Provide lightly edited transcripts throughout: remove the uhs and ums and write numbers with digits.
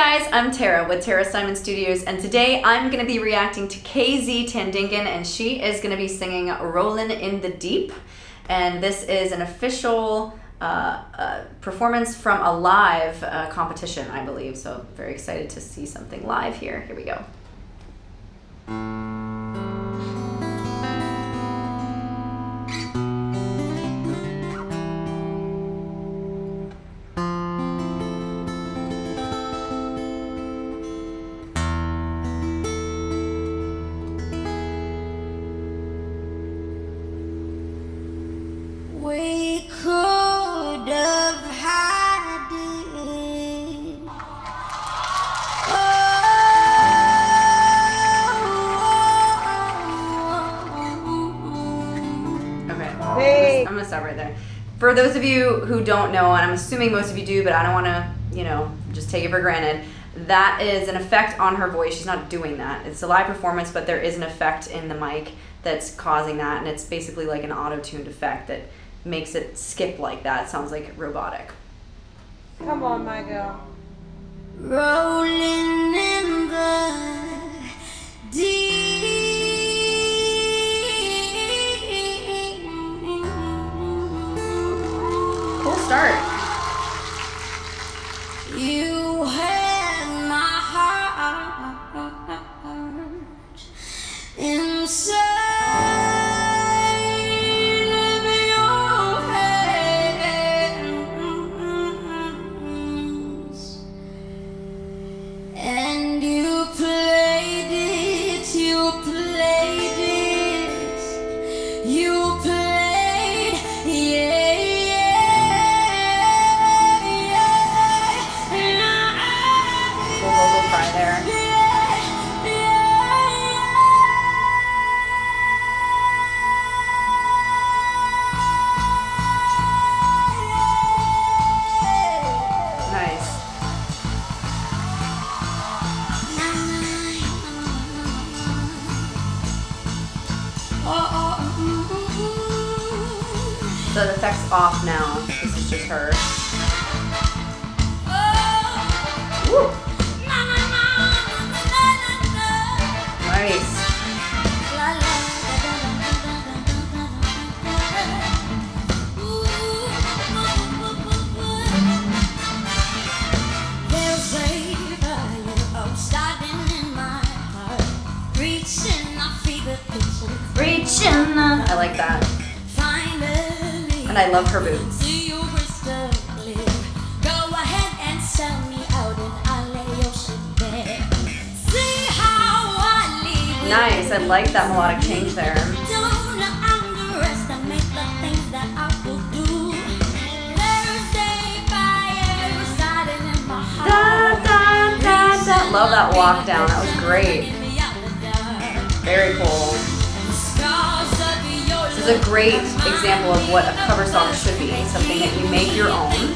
guys, I'm Tara with Tara Simon Studios, and today I'm going to be reacting to KZ Tandingan, and she is going to be singing Rollin' in the Deep. And this is an official performance from a live competition, I believe, so very excited to see something live here. Here we go. I'm gonna stop right there. For those of you who don't know, and I'm assuming most of you do, but I don't want to, you know, just take it for granted, that is an effect on her voice. She's not doing that. It's a live performance, but there is an effect in the mic that's causing that, and it's basically like an auto-tuned effect that makes it skip like that. It sounds like robotic. Come on, my girl. Rolling in the deep. Start. You had my heart inside of your hands, and you played it, you played it, you played, yeah. So the effect's off now. This is just her. Woo. Nice. Reaching up. I like that. And I love her boots. Nice, I like that melodic change there. Love that walk down, that was great. Very cool. This is a great example of what a cover song should be, something that you make your own.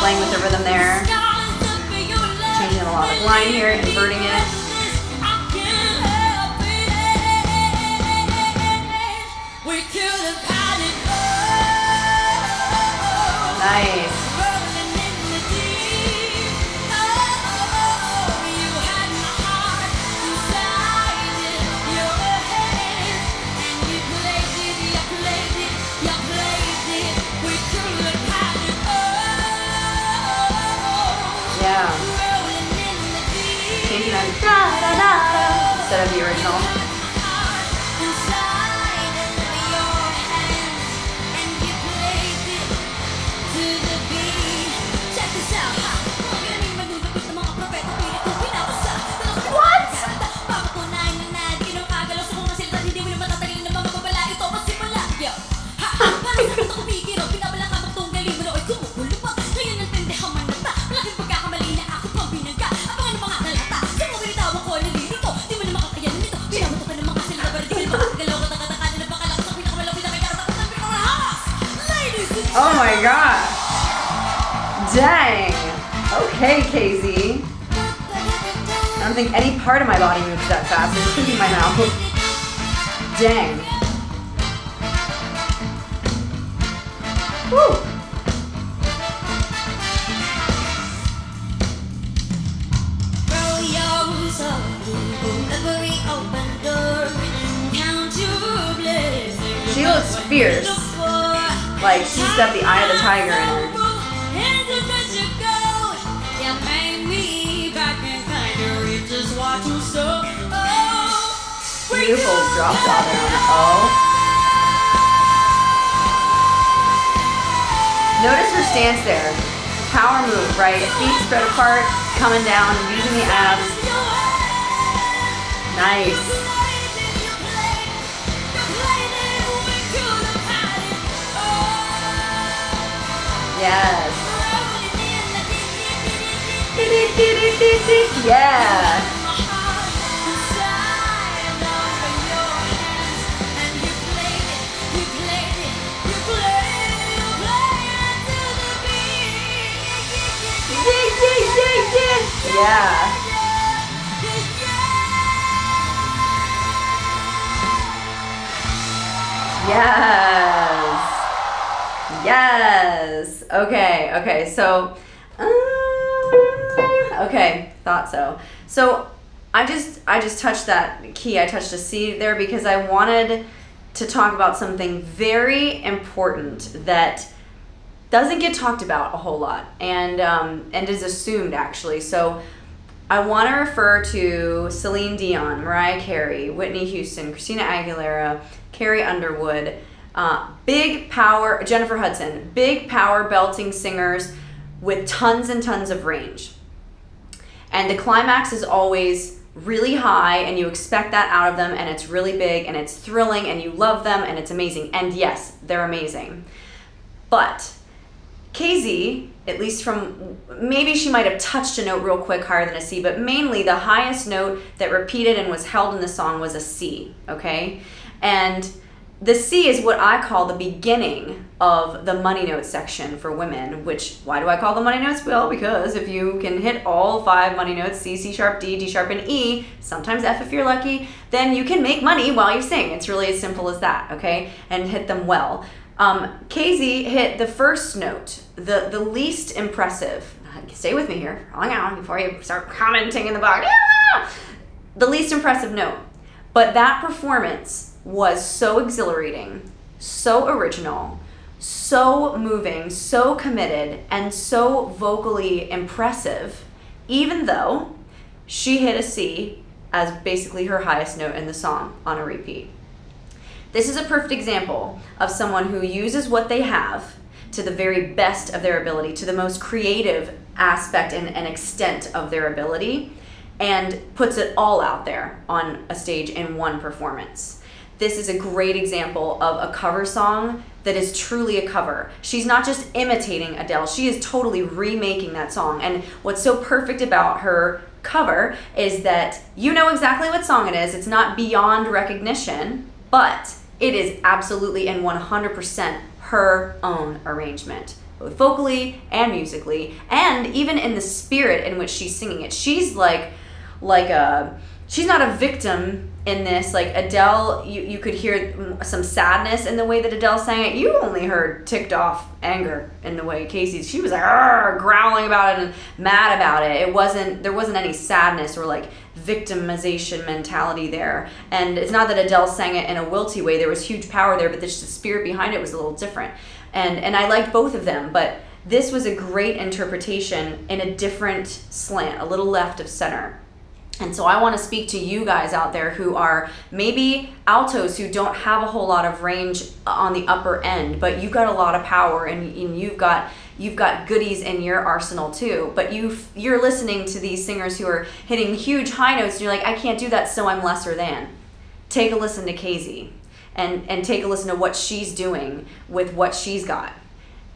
Playing with the rhythm there, changing the melodic line here, inverting it. Nice. Yeah. Changing on da-da-da-da instead of the original. Oh my gosh. Dang. Okay, KZ. I don't think any part of my body moves that fast. It's just in my mouth. Dang. Woo. was fierce. Like, she's got the eye of the tiger in her. Beautiful drop down on the O. Notice her stance there. Power move, right? Feet spread apart, coming down, using the abs. Nice. Yes. Yeah. Yeah. Yes. Yes. Okay. Okay. So, okay. Thought so. So I just touched that key. I touched a C there because I wanted to talk about something very important that doesn't get talked about a whole lot, and is assumed, actually. So I want to refer to Celine Dion, Mariah Carey, Whitney Houston, Christina Aguilera, Carrie Underwood, big power, Jennifer Hudson, big power belting singers with tons and tons of range. And the climax is always really high, and you expect that out of them, and it's really big, and it's thrilling, and you love them, and it's amazing. And yes, they're amazing. But KZ, at least from, maybe she might have touched a note real quick higher than a C, but mainly the highest note that repeated and was held in the song was a C, okay? And the C is what I call the beginning of the money note section for women, which, why do I call the money notes? Well, because if you can hit all 5 money notes, C, C sharp, D, D sharp, and E, sometimes F if you're lucky, then you can make money while you sing. It's really as simple as that, okay? And hit them well. KZ hit the first note, the least impressive. Stay with me here, hang on before you start commenting in the box. Ah! The least impressive note. But that performance was so exhilarating, so original, so moving, so committed, and so vocally impressive, even though she hit a C as basically her highest note in the song on a repeat. This is a perfect example of someone who uses what they have to the very best of their ability, to the most creative aspect and extent of their ability, and puts it all out there on a stage in one performance. This is a great example of a cover song that is truly a cover. She's not just imitating Adele, she is totally remaking that song. And what's so perfect about her cover is that you know exactly what song it is. It's not beyond recognition, but it is absolutely and 100% her own arrangement, both vocally and musically, and even in the spirit in which she's singing it. She's she's not a victim in this. Like Adele, you could hear some sadness in the way that Adele sang it. You only heard ticked off anger in the way she was like growling about it and mad about it. There wasn't any sadness or like victimization mentality there. And it's not that Adele sang it in a wilty way. There was huge power there, but the spirit behind it was a little different. And I liked both of them, but this was a great interpretation in a different slant, a little left of center. And so I want to speak to you guys out there who are maybe altos, who don't have a whole lot of range on the upper end, but you've got a lot of power, and you've got goodies in your arsenal too. But you're listening to these singers who are hitting huge high notes, and you're like, I can't do that, so I'm lesser than. Take a listen to KZ, and take a listen to what she's doing with what she's got,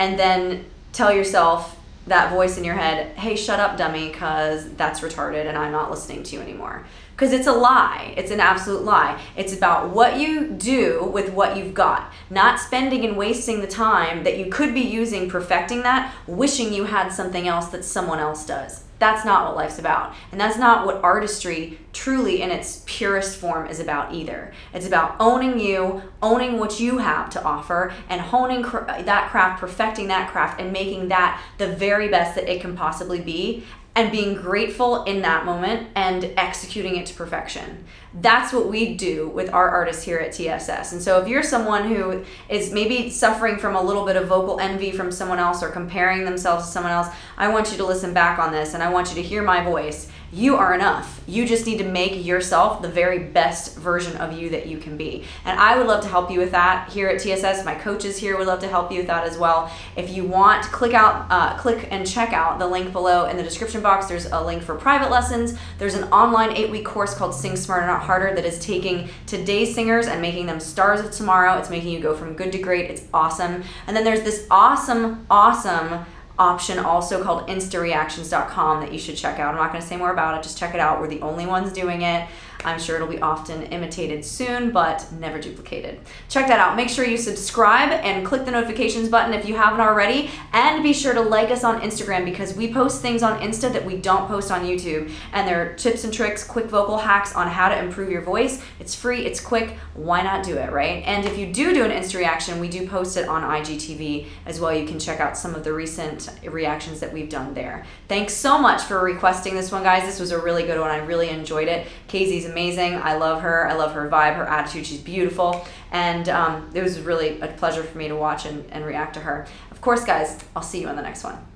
and then tell yourself, that voice in your head, hey, shut up, dummy, because that's retarded and I'm not listening to you anymore. Because it's a lie. It's an absolute lie. It's about what you do with what you've got, not spending and wasting the time that you could be using perfecting that, wishing you had something else that someone else does. That's not what life's about. And that's not what artistry truly in its purest form is about either. It's about owning you, owning what you have to offer, and honing that craft, perfecting that craft, and making that the very best that it can possibly be and being grateful in that moment and executing it to perfection. That's what we do with our artists here at TSS. And so if you're someone who is maybe suffering from a little bit of vocal envy from someone else or comparing themselves to someone else, I want you to listen back on this and I want you to hear my voice. You are enough. You just need to make yourself the very best version of you that you can be. And I would love to help you with that here at TSS. My coaches here would love to help you with that as well. If you want, click and check out the link below in the description box. There's a link for private lessons. There's an online 8-week course called Sing Smarter Not Harder that is taking today's singers and making them stars of tomorrow. It's making you go from good to great. It's awesome. And then there's this awesome, awesome option also called InstaReactions.com that you should check out. I'm not going to say more about it. Just check it out. We're the only ones doing it. I'm sure it'll be often imitated soon, but never duplicated. Check that out. Make sure you subscribe and click the notifications button if you haven't already. And be sure to like us on Instagram because we post things on Insta that we don't post on YouTube. And there are tips and tricks, quick vocal hacks on how to improve your voice. It's free, it's quick. Why not do it, right? And if you do an Insta reaction, we do post it on IGTV as well. You can check out some of the recent reactions that we've done there. Thanks so much for requesting this one, guys. This was a really good one. I really enjoyed it. KZ's amazing. I love her. I love her vibe, her attitude. She's beautiful. And it was really a pleasure for me to watch and react to her. Of course, guys, I'll see you on the next one.